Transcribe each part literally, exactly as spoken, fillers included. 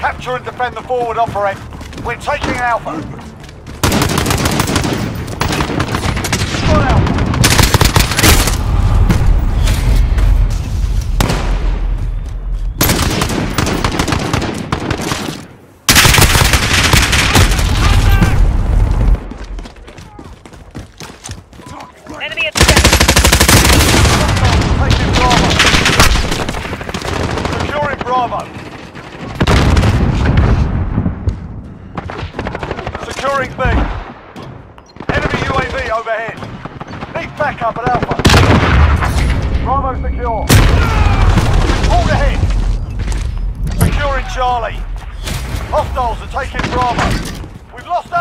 Capture and defend the forward operate. We're taking Alpha. Got Alpha. Enemy at second. Taking Bravo. Securing Bravo. Securing B. Enemy U A V overhead. Need backup at Alpha. Bravo secure. Hold ahead. Securing Charlie. Hostiles are taking Bravo. We've lost A.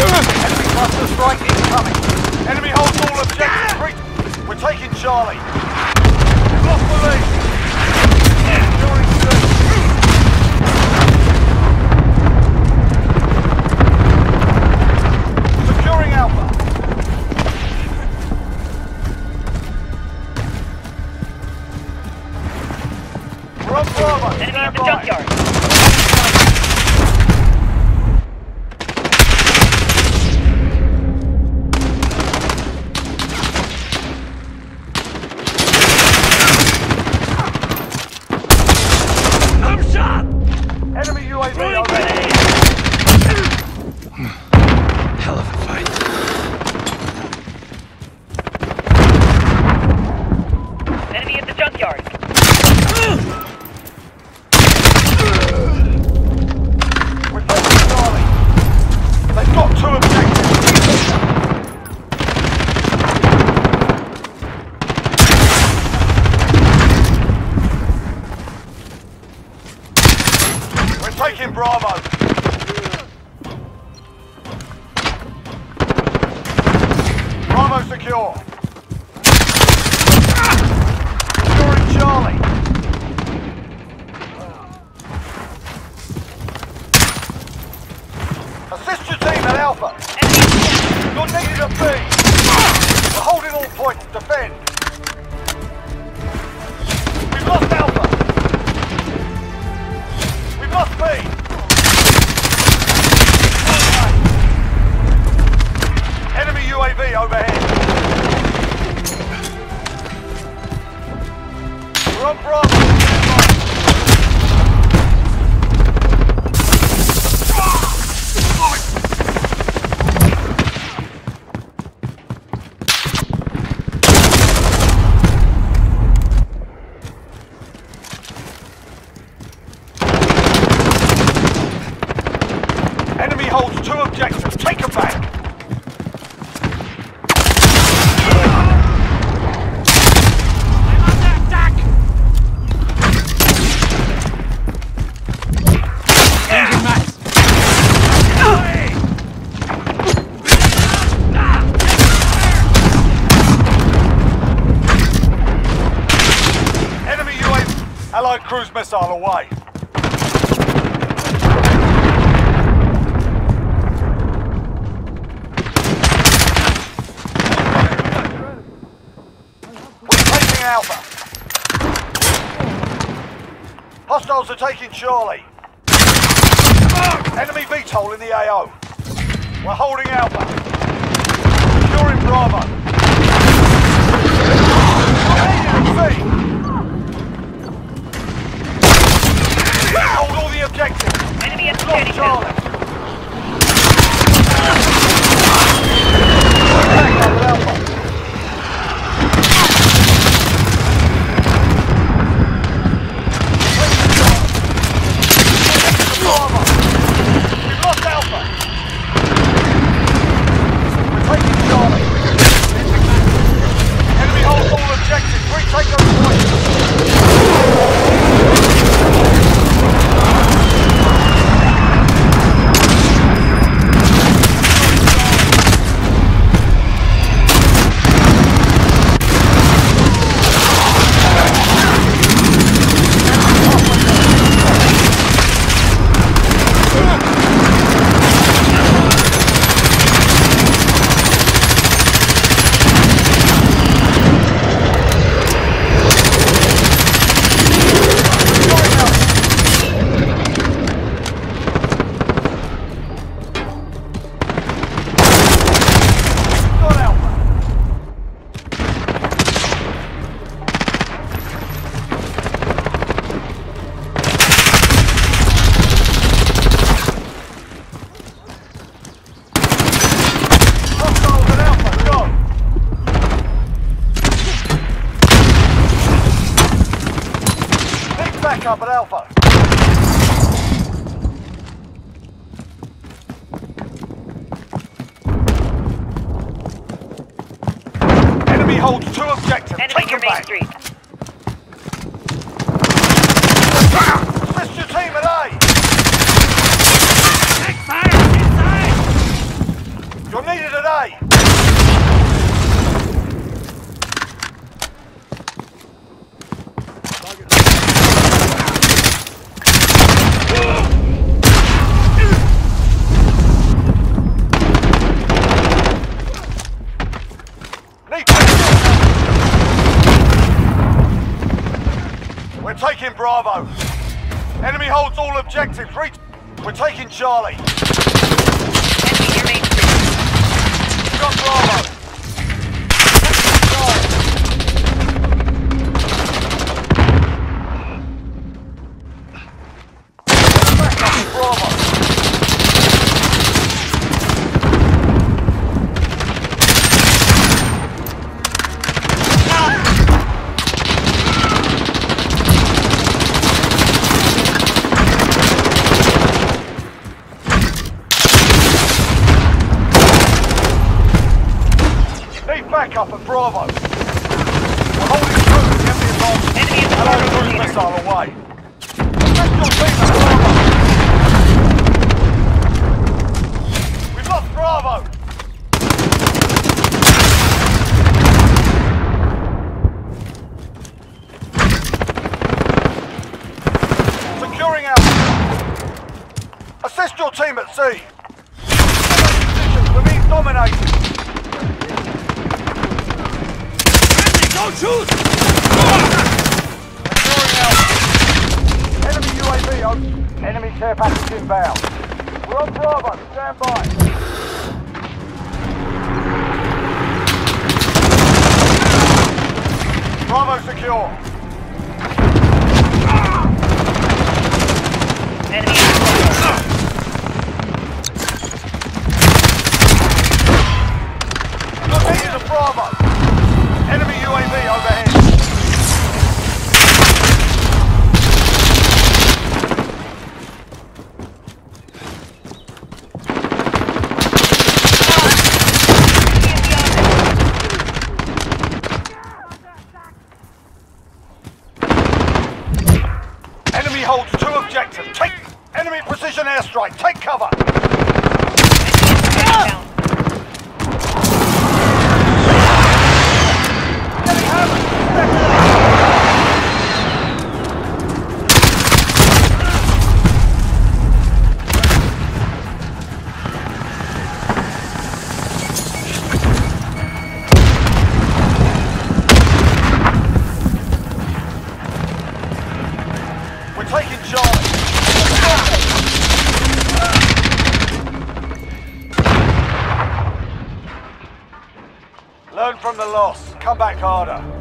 Enemy cluster strike incoming. Enemy holds all objectives. We're taking Charlie. We've lost the lead. Enemy at the junkyard. I'm shot. Enemy U A V already. Hell of a fight. Enemy at the junkyard. Taking Bravo. Bravo secure. Securing Charlie. Assist your team at Alpha. You're needed at B. We're holding all points. Defend. We've lost Alpha. Must be! Right. Enemy U A V overhead. We're on Bravo. Holds two objectives. Take them back. I'm under attack. Engine max. Enemy U A V. Allied cruise missile away. Alpha. Hostiles are taking Charlie. Enemy V TOL in the A O. We're holding Alpha. Securing Bravo. A and B. Hold all the objectives. Enemy at thirty. Charlie. Take those points. back up at Alpha. Enemy holds two objectives. Enemy Take them back. Street. Assist your team at A. Take fire inside. You're needed at A. We're taking Bravo. Enemy holds all objectives. Reach. We're taking Charlie. Enemy got Bravo. Up at Bravo. We're holding troops in the involved. Enemy is holding cruise missile away. Protect your team at Bravo. We've lost Bravo. Securing Alpha. Assist your team at sea. Positions were being dominated. Don't shoot! Securing Alpha. Enemy U A V on. Enemy care package inbound. We're on Bravo. Stand by. Bravo secure. Ah! Enemy U A V. Holds two objectives. Take enemy precision airstrike. Take cover. Taking Charlie. Learn from the loss. Come back harder.